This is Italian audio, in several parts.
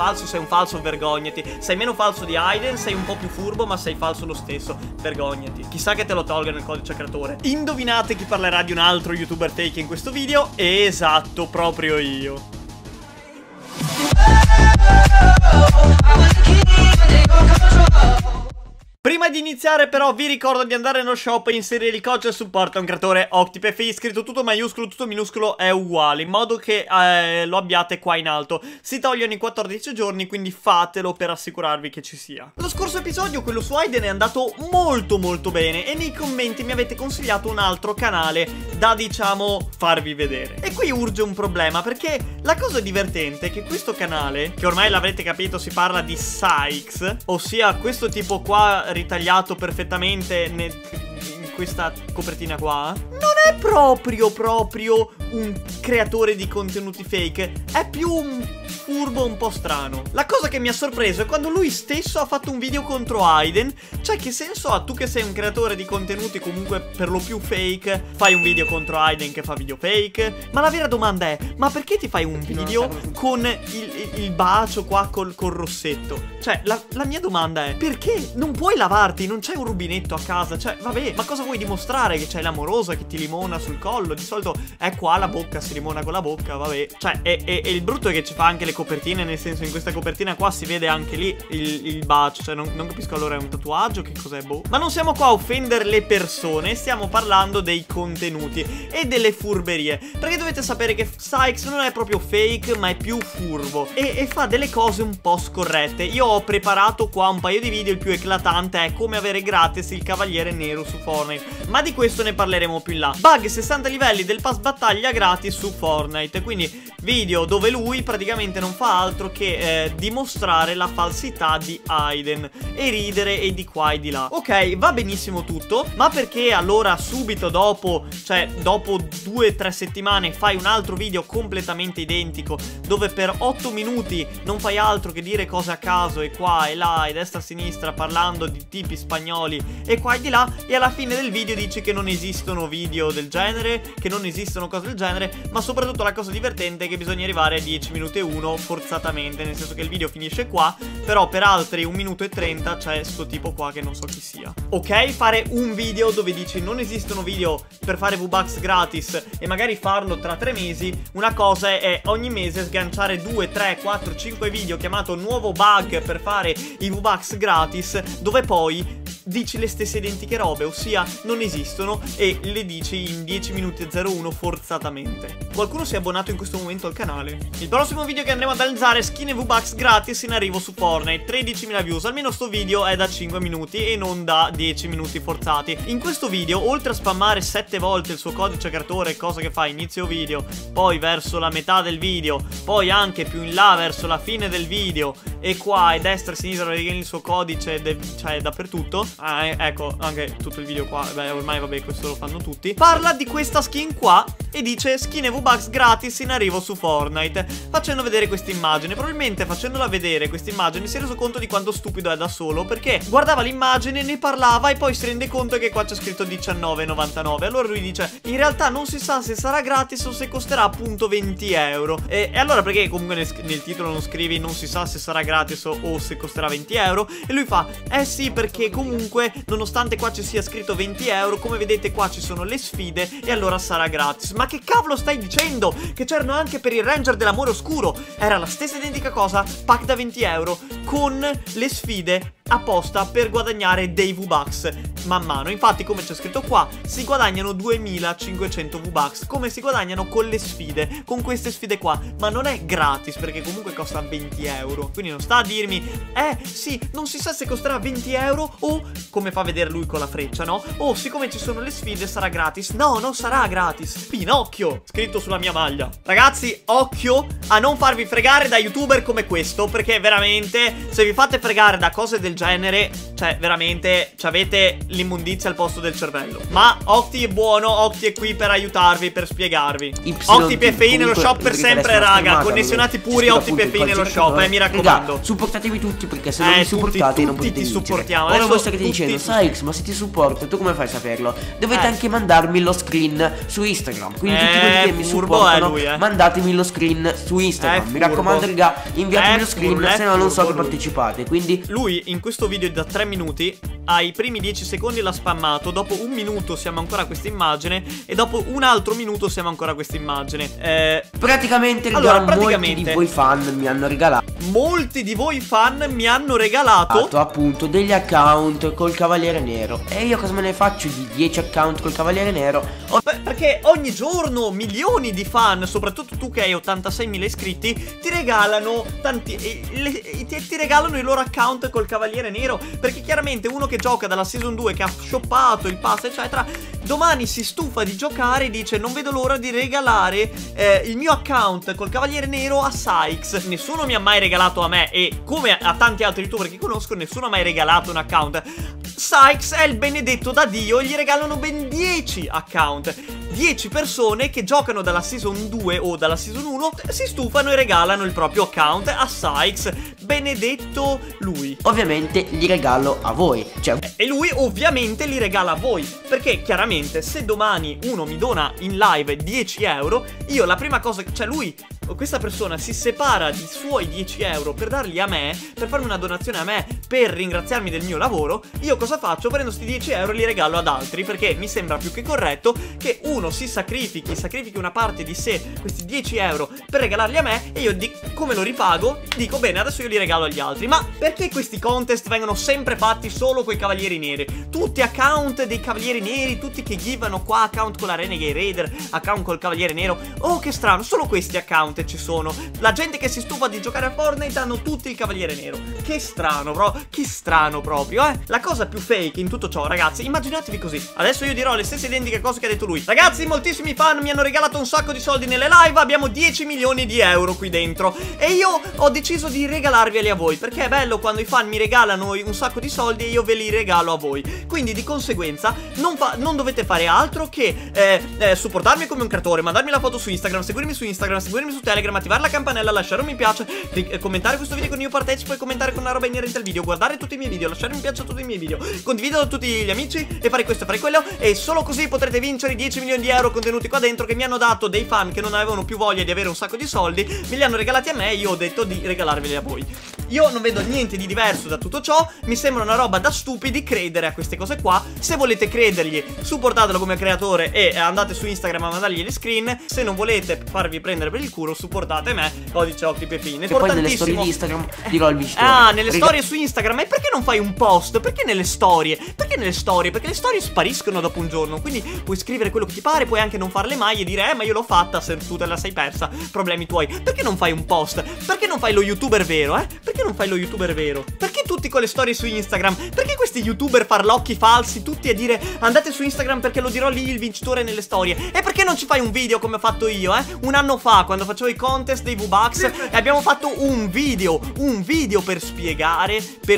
falso, sei un falso, vergognati. Sei meno falso di Aiden, sei un po' più furbo, ma sei falso lo stesso, vergognati. Chissà che te lo tolgano il codice creatore. Indovinate chi parlerà di un altro YouTuber take in questo video? Esatto, proprio io. Prima di iniziare però vi ricordo di andare nello shop e inserire il codice supporto a un creatore OCTYPFI, scritto tutto maiuscolo, tutto minuscolo è uguale, in modo che lo abbiate qua in alto. Si toglie i 14 giorni, quindi fatelo per assicurarvi che ci sia. Lo scorso episodio, quello su Aiden, è andato molto bene e nei commenti mi avete consigliato un altro canale da, diciamo, farvi vedere. E qui urge un problema, perché la cosa divertente è che questo canale, che ormai l'avrete capito si parla di SaiX, ossia questo tipo qua ritagliato perfettamente in questa copertina qua, non è proprio un creatore di contenuti fake, è più un furbo un po' strano. La cosa che mi ha sorpreso è quando lui stesso ha fatto un video contro Aiden. Cioè, che senso ha? Tu che sei un creatore di contenuti comunque per lo più fake, fai un video contro Aiden che fa video fake. Ma la vera domanda è, ma perché ti fai un video con il bacio qua col rossetto? Cioè, la mia domanda è, perché? Non puoi lavarti, non c'è un rubinetto a casa? Cioè, vabbè, ma cosa vuoi dimostrare? Che c'è l'amorosa che ti limona sul collo? Di solito è qua la bocca, si limona con la bocca, vabbè. Cioè, e il brutto è che ci fa anche le copertine, nel senso, in questa copertina qua si vede anche lì il bacio. Cioè, non capisco, allora è un tatuaggio, che cos'è, boh. Ma non siamo qua a offendere le persone, stiamo parlando dei contenuti e delle furberie, perché dovete sapere che SaiX non è proprio fake, ma è più furbo e fa delle cose un po' scorrette. Io ho preparato qua un paio di video, il più eclatante è come avere gratis il Cavaliere Nero su Fortnite, ma di questo ne parleremo più in là. Bug 60 livelli del pass battaglia gratis su Fortnite, quindi video dove lui praticamente non fa altro che dimostrare la falsità di Aiden e ridere e di qua e di là. Ok, va benissimo tutto, ma perché allora subito dopo, cioè dopo 2-3 settimane, fai un altro video completamente identico dove per 8 minuti non fai altro che dire cose a caso e qua e là e destra e sinistra parlando di tipi spagnoli e qua e di là, e alla fine del video dici che non esistono video del genere, che non esistono cose del genere? Ma soprattutto la cosa divertente è che bisogna arrivare a 10 minuti e 1 forzatamente, nel senso che il video finisce qua, però per altri 1 minuto e 30 c'è sto tipo qua che non so chi sia. Ok, fare un video dove dici non esistono video per fare V-Bucks gratis e magari farlo tra 3 mesi, una cosa è ogni mese sganciare 2, 3, 4, 5 video chiamato nuovo bug per fare i V-Bucks gratis, dove poi dici le stesse identiche robe, ossia non esistono, e le dici in 10 minuti e 01 forzatamente. Qualcuno si è abbonato in questo momento al canale? Il prossimo video che andremo ad analizzare è skin e V-Bucks gratis in arrivo su Fortnite, 13.000 views, almeno sto video è da 5 minuti e non da 10 minuti forzati. In questo video, oltre a spammare 7 volte il suo codice creatore, cosa che fa inizio video, poi verso la metà del video, poi anche più in là verso la fine del video, e qua e destra e sinistra il suo codice, cioè dappertutto. Ecco, anche tutto il video qua, beh, ormai vabbè, questo lo fanno tutti. Parla di questa skin qua e dice skin e V-Bucks gratis in arrivo su Fortnite, facendo vedere questa immagine. Probabilmente facendola vedere questa immagine si è reso conto di quanto stupido è da solo, perché guardava l'immagine, ne parlava e poi si rende conto che qua c'è scritto 19,99. Allora lui dice, in realtà non si sa se sarà gratis o se costerà appunto 20 euro. E allora perché comunque nel titolo non scrivi non si sa se sarà gratis o se costerà 20 euro? E lui fa, eh sì, perché comunque nonostante qua ci sia scritto 20 euro, come vedete qua ci sono le sfide e allora sarà gratis. Ma che cavolo stai dicendo? Che c'erano anche per il Ranger dell'amore oscuro, era la stessa identica cosa, pack da 20 euro con le sfide apposta per guadagnare dei V-Bucks man mano. Infatti, come c'è scritto qua, si guadagnano 2500 V-Bucks, come si guadagnano con le sfide, con queste sfide qua, ma non è gratis perché comunque costa 20 euro. Quindi non sta a dirmi, sì, non si sa se costerà 20 euro o, come fa vedere lui con la freccia, no? O siccome ci sono le sfide sarà gratis. No, non sarà gratis, Pinocchio, scritto sulla mia maglia. Ragazzi, occhio a non farvi fregare da youtuber come questo, perché veramente se vi fate fregare da cose del genere, cioè veramente avete l'immondizia al posto del cervello. Ma Octy è buono, Octy è qui per aiutarvi, per spiegarvi. OCTYPFI nello shop per sempre, raga. Connessionati puri, OCTYPFI nello shop, mi raccomando. Supportatevi tutti, perché se non mi supportate non potete vincere. Tutti ti supportiamo. Ora voi state dicendo: SaiX, ma se ti supporto, tu come fai a saperlo? Dovete anche mandarmi lo screen su Instagram. Quindi tutti quelli che mi supportano, mandatemi lo screen su Instagram. Mi raccomando, raga, inviatemi lo screen, se no non so che partecipate. Quindi lui in questo video da 3 minuti, ai primi 10 secondi l'ha spammato, dopo un minuto siamo ancora a questa immagine e dopo un altro minuto siamo ancora a questa immagine. Praticamente, allora, molti di voi fan mi hanno regalato appunto degli account col Cavaliere Nero. E io cosa me ne faccio di 10 account col Cavaliere Nero? Perché ogni giorno milioni di fan, soprattutto tu che hai 86.000 iscritti, ti regalano tanti ti regalano i loro account col Cavaliere Nero, perché chiaramente uno che gioca dalla season 2, che ha shoppato il pass eccetera, domani si stufa di giocare e dice: non vedo l'ora di regalare il mio account col Cavaliere Nero a SaiX. Nessuno mi ha mai regalato a me, e come a tanti altri youtuber che conosco, nessuno ha mai regalato un account. SaiX è il benedetto da Dio, gli regalano ben 10 account. 10 persone che giocano dalla season 2 o dalla season 1 si stufano e regalano il proprio account a SaiX. Benedetto lui. Ovviamente li regalo a voi, cioè... E lui ovviamente li regala a voi, perché chiaramente se domani uno mi dona in live 10 euro, io la prima cosa, cioè lui, questa persona si separa di suoi 10 euro per darli a me, per farmi una donazione a me, per ringraziarmi del mio lavoro. Io cosa faccio? Prendo questi 10 euro e li regalo ad altri, perché mi sembra più che corretto che uno si sacrifichi, sacrifichi una parte di sé, questi 10 euro per regalarli a me, e io come lo ripago dico: bene, adesso io li regalo agli altri. Ma perché questi contest vengono sempre fatti solo coi Cavalieri Neri? Tutti account dei Cavalieri Neri, tutti che givano qua, account con la Renegade Raider, account col Cavaliere Nero. Oh, che strano, solo questi account ci sono. La gente che si stufa di giocare a Fortnite hanno tutti il Cavaliere Nero. Che strano, bro. Che strano proprio, eh. La cosa più fake in tutto ciò, ragazzi, immaginatevi così. Adesso io dirò le stesse identiche cose che ha detto lui. Ragazzi, moltissimi fan mi hanno regalato un sacco di soldi nelle live. Abbiamo 10 milioni di euro qui dentro, e io ho deciso di regalarveli a voi, perché è bello quando i fan mi regalano un sacco di soldi e io ve li regalo a voi. Quindi di conseguenza non dovete fare altro che supportarmi come un creatore, mandarmi la foto su Instagram, seguirmi su Instagram, seguirmi su Telegram, attivare la campanella, lasciare un mi piace, commentare questo video con io partecipo e commentare con una roba inerente al video, guardare tutti i miei video, lasciare un mi piace a tutti i miei video, condividerlo a tutti gli amici e fare questo e fare quello, e solo così potrete vincere i 10 milioni di euro contenuti qua dentro, che mi hanno dato dei fan che non avevano più voglia di avere un sacco di soldi, me li hanno regalati a me e io ho detto di regalarveli a voi. Io non vedo niente di diverso da tutto ciò, mi sembra una roba da stupidi credere a queste cose qua. Se volete credergli, supportatelo come creatore e andate su Instagram a mandargli gli screen. Se non volete farvi prendere per il culo, supportate me, codice OCTYPFI. E poi nelle storie di Instagram dirò il vincitore. Ah, nelle storie su Instagram. E perché non fai un post? Perché nelle storie? Perché nelle storie? Perché le storie spariscono dopo un giorno, quindi puoi scrivere quello che ti pare, puoi anche non farle mai e dire: ma io l'ho fatta, se tu te la sei persa, problemi tuoi. Perché non fai un post? Perché non fai lo youtuber vero, eh? Perché non fai lo youtuber vero? Perché tutti con le storie su Instagram? Perché questi youtuber farlocchi falsi, tutti a dire: andate su Instagram perché lo dirò lì il vincitore nelle storie. E perché non ci fai un video come ho fatto io, eh? Un anno fa, quando facevo i contest dei V-Bucks, e abbiamo fatto un video per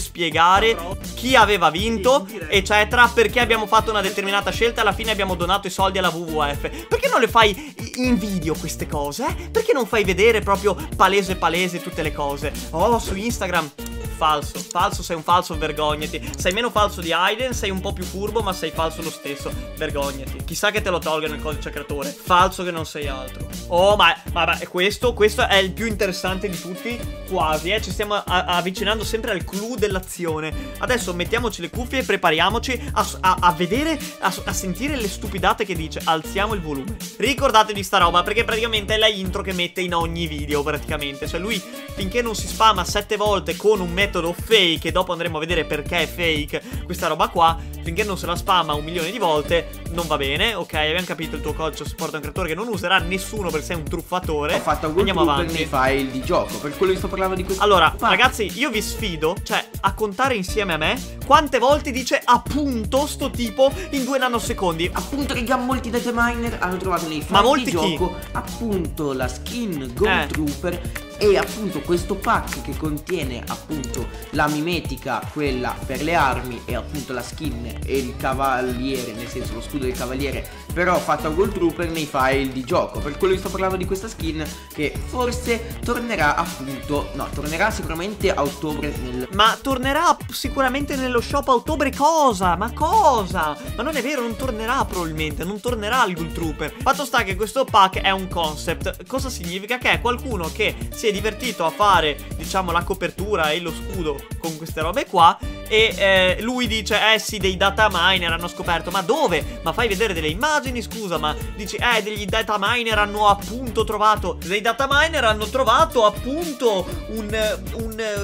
spiegare chi aveva vinto, eccetera, perché abbiamo fatto una determinata scelta e alla fine abbiamo donato i soldi alla WWF. Perché non le fai in video queste cose, eh? Perché non fai vedere proprio palese tutte le cose? Oh, su Instagram... Falso, sei un falso, vergognati. Sei meno falso di Aiden, sei un po' più furbo, ma sei falso lo stesso, vergognati. Chissà che te lo tolgano il codice creatore. Falso che non sei altro. Oh, ma questo è il più interessante di tutti, quasi, eh. Ci stiamo avvicinando sempre al clou dell'azione. Adesso mettiamoci le cuffie e prepariamoci a vedere, a sentire le stupidate che dice. Alziamo il volume. Ricordatevi sta roba, perché praticamente è la intro che mette in ogni video, praticamente. Cioè lui, finché non si spama 7 volte con un metodo fake, e dopo andremo a vedere perché è fake questa roba qua, finché non se la spama 1 milione di volte non va bene. Ok, abbiamo capito il tuo codice supporto a un creatore che non userà nessuno perché sei un truffatore. Ho fatto Gold Trooper nei file di gioco, per quello vi sto parlando di questo. Allora, ragazzi, io vi sfido, cioè, a contare insieme a me quante volte dice appunto sto tipo in 2 nanosecondi. Appunto, raga, molti dataminer hanno trovato nei file di gioco appunto la skin Gold Trooper e appunto questo pack che contiene appunto la mimetica, quella per le armi, e appunto la skin e il cavaliere, nel senso lo scudo del cavaliere però fatto a Gold Trooper nei file di gioco. Per quello vi sto parlando di questa skin che forse tornerà appunto, no, tornerà sicuramente a ottobre nel... Ma tornerà sicuramente nello shop a ottobre cosa? Ma cosa? Ma non è vero, non tornerà probabilmente, non tornerà il Gold Trooper. Fatto sta che questo pack è un concept. Cosa significa? Che è qualcuno che si è divertito a fare, diciamo, la copertura e lo scudo con queste robe qua, e lui dice, eh sì, dei data miner hanno scoperto. Ma dove? Ma fai vedere delle immagini, scusa, ma dici, degli data miner hanno appunto trovato, dei data miner hanno trovato appunto un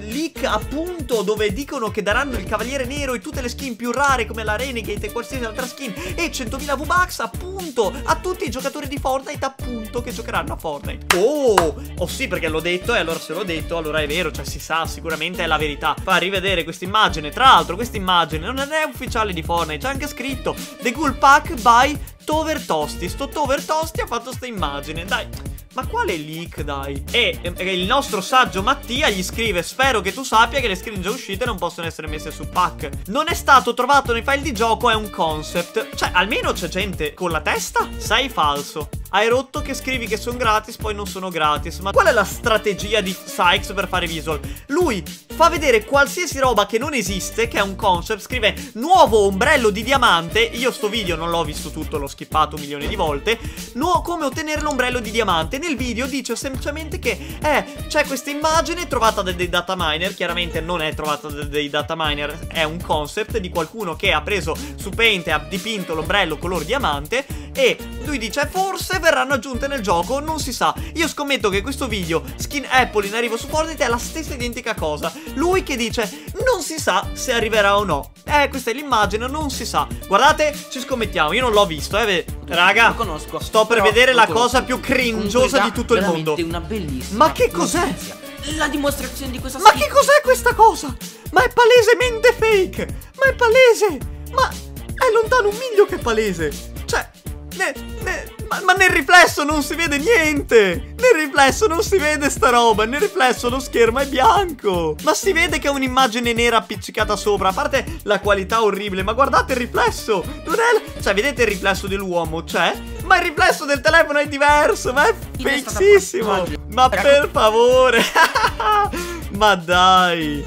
leak appunto dove dicono che daranno il Cavaliere Nero e tutte le skin più rare come la Renegade e qualsiasi altra skin e 100.000 V-Bucks appunto a tutti i giocatori di Fortnite appunto che giocheranno a Fortnite. Oh sì, perché l'ho detto e allora se l'ho detto allora è vero, cioè si sa, sicuramente è la verità. Fa rivedere questa immagine. Tra l'altro questa immagine non è ufficiale di Fortnite, c'è anche scritto The Cool Pack by Tover Tosti. Sto Tover Tosti ha fatto sta immagine, dai. Ma quale leak, dai? E il nostro saggio Mattia gli scrive: spero che tu sappia che le screen già uscite non possono essere messe su pack. Non è stato trovato nei file di gioco, è un concept. Cioè, almeno c'è gente con la testa? Sei falso. Hai rotto che scrivi che sono gratis, poi non sono gratis. Ma qual è la strategia di SaiX per fare visual? Lui fa vedere qualsiasi roba che non esiste, che è un concept, scrive nuovo ombrello di diamante. Io sto video non l'ho visto tutto, l'ho skippato un milione di volte. No, come ottenere l'ombrello di diamante. Nel video dice semplicemente che c'è questa immagine trovata da dei data miner. Chiaramente non è trovata da dei data miner, è un concept di qualcuno che ha preso su Paint e ha dipinto l'ombrello color diamante. E lui dice forse verranno aggiunte nel gioco, non si sa. Io scommetto che questo video skin Apple in arrivo su Fortnite è la stessa identica cosa. Lui che dice non si sa se arriverà o no. Questa è l'immagine, non si sa. Guardate, ci scommettiamo, io non l'ho visto, raga, lo conosco. Sto per vedere la cosa più cringiosa di tutto il mondo. Una bellissima. Ma che cos'è? La dimostrazione di questa. Ma che cos'è questa cosa? Ma è palesemente fake. Ma è palese. Ma è lontano un miglio che è palese. Cioè ma nel riflesso non si vede niente. Nel riflesso non si vede sta roba. Nel riflesso lo schermo è bianco. Ma si vede che è un'immagine nera appiccicata sopra. A parte la qualità orribile, ma guardate il riflesso. Non è... Cioè vedete il riflesso dell'uomo? Cioè... Ma il riflesso del telefono è diverso. Ma è fixissimo. Ma per favore. Ma dai.